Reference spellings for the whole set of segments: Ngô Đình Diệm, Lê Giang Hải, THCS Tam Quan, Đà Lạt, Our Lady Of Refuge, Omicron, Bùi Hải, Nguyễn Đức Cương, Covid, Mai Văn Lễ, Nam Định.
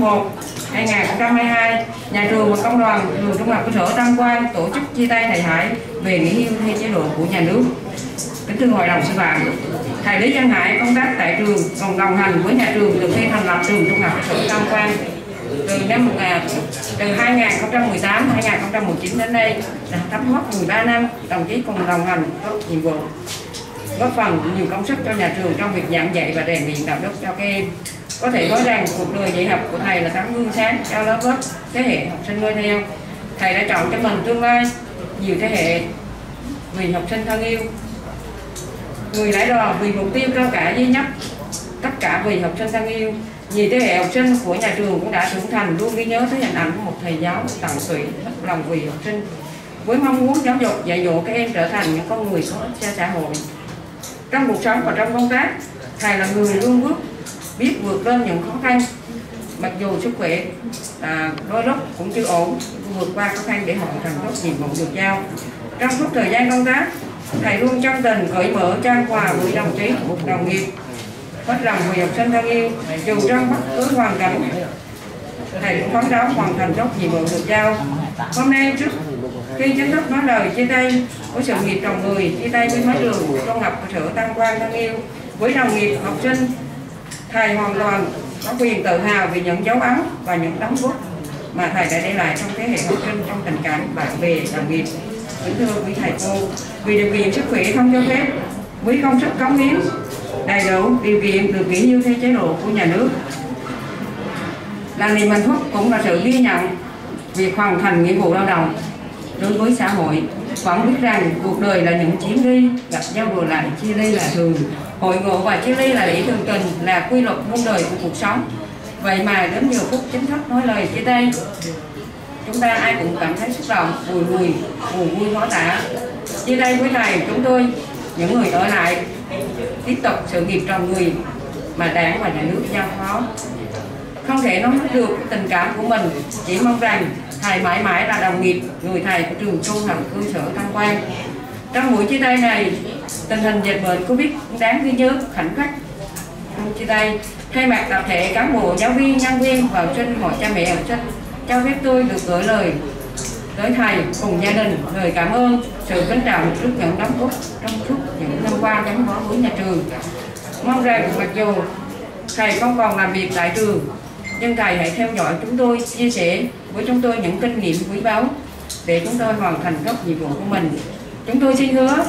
tháng 1 2022, nhà trường và công đoàn trường trung học cơ sở Tam Quan tổ chức chia tay thầy Hải về nghỉ hưu theo chế độ của nhà nước. Kính thưa hội đồng sư phạm, thầy Lê Giang Hải công tác tại trường còn đồng hành với nhà trường từ khi thành lập trường trung học cơ sở Tam Quan. Từ năm 2018-2019 đến nay đã thấm mốc 13 năm, đồng chí cùng đồng hành các nhiệm vụ, góp phần nhiều công sức cho nhà trường trong việc giảng dạy và rèn luyện đạo đức cho các em. Có thể nói rằng cuộc đời dạy học của thầy là tấm gương sáng cho lớp lớp thế hệ học sinh noi theo. Thầy đã chọn cho mình tương lai nhiều thế hệ vì học sinh thân yêu, người lãi đò vì mục tiêu cao cả duy nhất, tất cả vì học sinh thân yêu. Nhiều thế hệ học sinh của nhà trường cũng đã trưởng thành luôn ghi nhớ tới hình ảnh của một thầy giáo tận tụy hết lòng vì học sinh, với mong muốn giáo dục dạy dỗ các em trở thành những con người có ích cho xã hội. Trong cuộc sống và trong công tác, thầy là người luôn biết vượt lên những khó khăn, mặc dù sức khỏe đôi lúc cũng chưa ổn, vượt qua khó khăn để hoàn thành tốt nhiệm vụ được giao. Trong suốt thời gian công tác, thầy luôn chân tình cởi mở trao quà với đồng chí, đồng nghiệp, hết lòng vì học sinh thân yêu. Dù trong bất cứ hoàn cảnh, thầy cũng phấn đấu hoàn thành tốt nhiệm vụ được giao. Hôm nay trước khi chính thức nói lời chia tay của sự nghiệp trồng người, chia tay với mái trường trung học cơ sở Tam Quan thân yêu, với đồng nghiệp học sinh, thầy hoàn toàn có quyền tự hào vì những dấu ấn và những đóng góp mà thầy đã để lại trong thế hệ học sinh, trong tình cảm bạn bè, đồng nghiệp. Kính thưa quý thầy cô, vì điều kiện sức khỏe không cho phép, với công sức cống hiến đầy đủ, điều kiện được nghỉ hưu theo chế độ của nhà nước là niềm hạnh phúc, cũng là sự ghi nhận việc hoàn thành nghĩa vụ lao động đối với xã hội. Vẫn biết rằng cuộc đời là những chuyến đi gặp nhau rồi lại chia ly là thường, hội ngộ và chia ly là lẽ thường tình, là quy luật muôn đời của cuộc sống. Vậy mà đến nhiều phút chính thức nói lời chia tay, chúng ta ai cũng cảm thấy xúc động, bùi ngùi, buồn vui khó tả. Chia tay với thầy, chúng tôi những người ở lại tiếp tục sự nghiệp trồng người mà Đảng và Nhà nước giao phó. Không thể nói hết được tình cảm của mình, chỉ mong rằng thầy mãi mãi là đồng nghiệp, người thầy của trường trung học cơ sở Tam Quan. Trong buổi chia tay này, tình hình dịch bệnh Covid cũng đáng ghi nhớ khoảnh khắc chia tay. Thay mặt tập thể cán bộ, giáo viên, nhân viên và học sinh, hội cha mẹ học sinh, cho phép tôi được gửi lời tới thầy cùng gia đình lời cảm ơn, sự kính trọng trước những đóng góp trong suốt những năm qua gắn bó với nhà trường. Mong rằng mặc dù thầy không còn làm việc tại trường, nhưng thầy hãy theo dõi chúng tôi, chia sẻ với chúng tôi những kinh nghiệm quý báu để chúng tôi hoàn thành các nhiệm vụ của mình. Chúng tôi xin hứa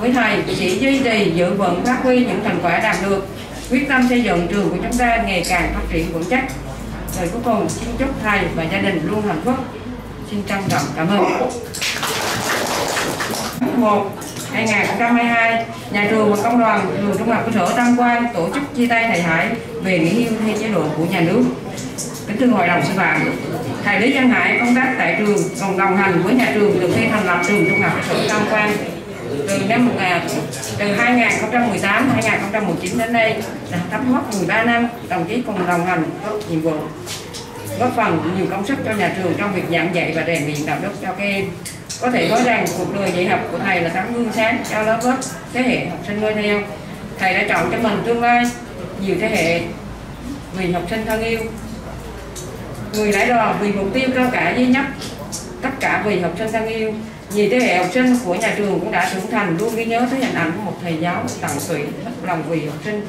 với thầy sẽ duy trì, giữ vững, phát huy những thành quả đạt được, quyết tâm xây dựng trường của chúng ta ngày càng phát triển vững chắc. Rồi cuối cùng xin chúc thầy và gia đình luôn hạnh phúc. Xin trân trọng cảm ơn. Tháng 1 2022, nhà trường và công đoàn trường trung học cơ sở Tam Quan tổ chức chia tay thầy Hải về nghỉ hưu theo chế độ của nhà nước. Kính thưa hội đồng sư phạm, thầy Lê Giang Hải công tác tại trường còn đồng hành với nhà trường từ khi thành lập trường trung học cơ sở Tam Quan. Từ 2018-2019 đến nay đã thấm mốc 13 năm, đồng chí cùng đồng hành các nhiệm vụ, góp phần nhiều công sức cho nhà trường trong việc giảng dạy và rèn luyện đạo đức cho các em. Có thể nói rằng cuộc đời dạy học của thầy là tấm gương sáng cho lớp lớp thế hệ học sinh noi theo. Thầy đã chọn cho mình tương lai nhiều thế hệ vì học sinh thân yêu, người lãi đò vì mục tiêu cao cả duy nhất, tất cả vì học sinh thân yêu. Nhiều thế hệ học sinh của nhà trường cũng đã trưởng thành luôn ghi nhớ tới hình ảnh của một thầy giáo tận tụy hết lòng vì học sinh,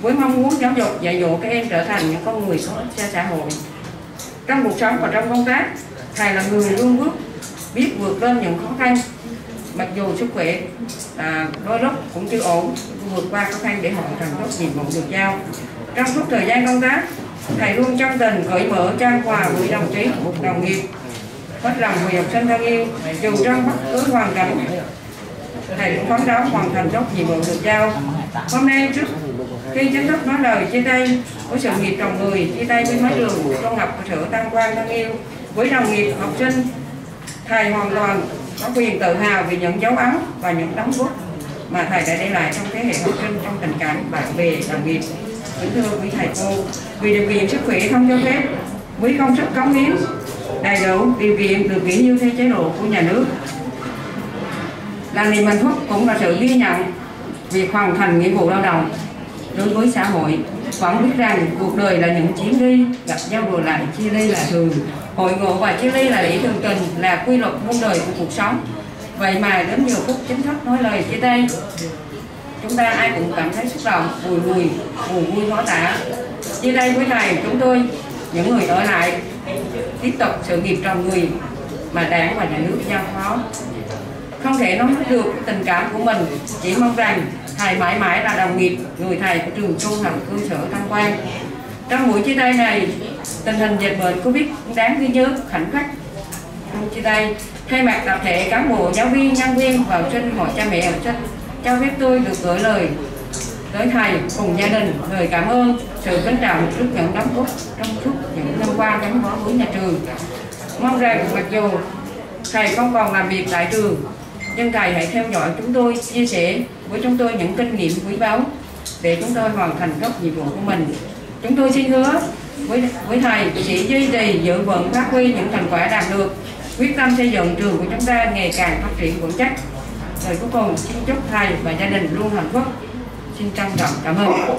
với mong muốn giáo dục dạy dỗ các em trở thành những con người có ích cho xã hội. Trong cuộc sống và trong công tác, thầy là người luôn biết vượt lên những khó khăn, mặc dù sức khỏe đôi lúc cũng chưa ổn, vượt qua khó khăn để hoàn thành tốt nhiệm vụ được giao. Trong suốt thời gian công tác, thầy luôn chân tình cởi mở trao quà với đồng chí, đồng nghiệp, hết lòng vì học sinh thân yêu. Dù trong bất cứ hoàn cảnh, thầy cũng phấn đấu hoàn thành tốt nhiệm vụ được giao. Hôm nay trước khi chính thức nói lời chia tay của sự nghiệp trồng người, chia tay với mái trường trung học cơ sở Tam Quan thân yêu, với đồng nghiệp học sinh, thầy hoàn toàn có quyền tự hào vì những dấu ấn và những đóng góp mà thầy đã để lại trong thế hệ học sinh, trong tình cảm bạn bè, đồng nghiệp. Kính thưa quý thầy cô, vì điều kiện sức khỏe không cho phép, với công sức cống hiến đầy đủ, điều kiện được nghỉ hưu theo chế độ của nhà nước là niềm hạnh phúc, cũng là sự ghi nhận việc hoàn thành nghĩa vụ lao động Đối với xã hội, vẫn biết rằng cuộc đời là những chuyến đi, gặp nhau rồi lại chia ly là thường, hội ngộ và chia ly là lẽ thường tình, là quy luật muôn đời của cuộc sống. Vậy mà đến nhiều phút chính thức nói lời chia tay, chúng ta ai cũng cảm thấy xúc động, bùi ngùi, buồn vui khó tả. Chia tay cuối này chúng tôi, những người ở lại, tiếp tục sự nghiệp trồng người mà Đảng và Nhà nước giao phó. Không thể nói hết được tình cảm của mình, chỉ mong rằng thầy mãi mãi là đồng nghiệp, người thầy của trường trung học cơ sở Tam Quan. Trong buổi chia tay này, tình hình dịch bệnh Covid cũng đáng ghi nhớ khoảnh khắc chia tay. Thay mặt tập thể cán bộ, giáo viên, nhân viên và học sinh, mọi cha mẹ học sinh, cho phép tôi được gửi lời tới thầy cùng gia đình lời cảm ơn, sự kính trọng trước những đóng góp trong suốt những năm qua gắn bó với nhà trường. Mong rằng mặc dù thầy không còn làm việc tại trường, nhưng thầy hãy theo dõi chúng tôi, chia sẻ với chúng tôi những kinh nghiệm quý báu để chúng tôi hoàn thành các nhiệm vụ của mình. Chúng tôi xin hứa với thầy sẽ duy trì, giữ vững, phát huy những thành quả đạt được, quyết tâm xây dựng trường của chúng ta ngày càng phát triển vững chắc. Rồi cuối cùng xin chúc thầy và gia đình luôn hạnh phúc. Xin trân trọng cảm ơn.